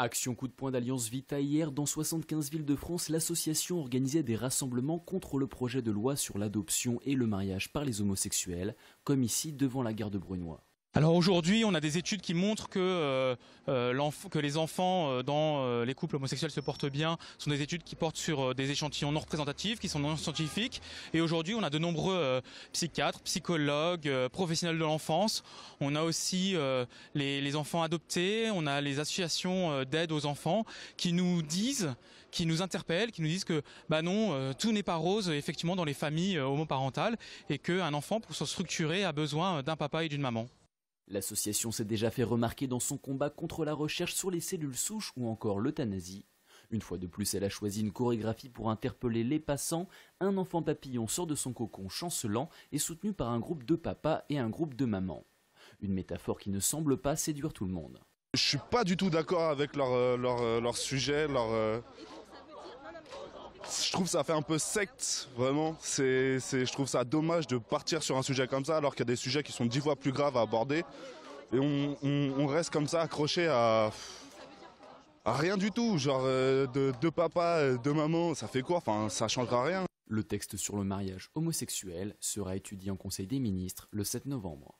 Action coup de poing d'Alliance Vita, hier, dans 75 villes de France, l'association organisait des rassemblements contre le projet de loi sur l'adoption et le mariage par les homosexuels, comme ici devant la gare de Brunoy. Alors aujourd'hui, on a des études qui montrent que les enfants dans les couples homosexuels se portent bien. Ce sont des études qui portent sur des échantillons non représentatifs, qui sont non scientifiques. Et aujourd'hui, on a de nombreux psychiatres, psychologues, professionnels de l'enfance. On a aussi les enfants adoptés, on a les associations d'aide aux enfants qui nous disent, qui nous interpellent, qui nous disent que bah non, tout n'est pas rose effectivement dans les familles homoparentales et qu'un enfant, pour se structurer, a besoin d'un papa et d'une maman. L'association s'est déjà fait remarquer dans son combat contre la recherche sur les cellules souches ou encore l'euthanasie. Une fois de plus, elle a choisi une chorégraphie pour interpeller les passants. Un enfant papillon sort de son cocon chancelant et soutenu par un groupe de papas et un groupe de mamans. Une métaphore qui ne semble pas séduire tout le monde. Je suis pas du tout d'accord avec leur sujet, Je trouve ça fait un peu secte, vraiment. Je trouve ça dommage de partir sur un sujet comme ça, alors qu'il y a des sujets qui sont 10 fois plus graves à aborder. Et on reste comme ça accroché à rien du tout. Genre de papa, de maman, ça fait quoi? Enfin, ça changera rien. Le texte sur le mariage homosexuel sera étudié en Conseil des ministres le 7 novembre.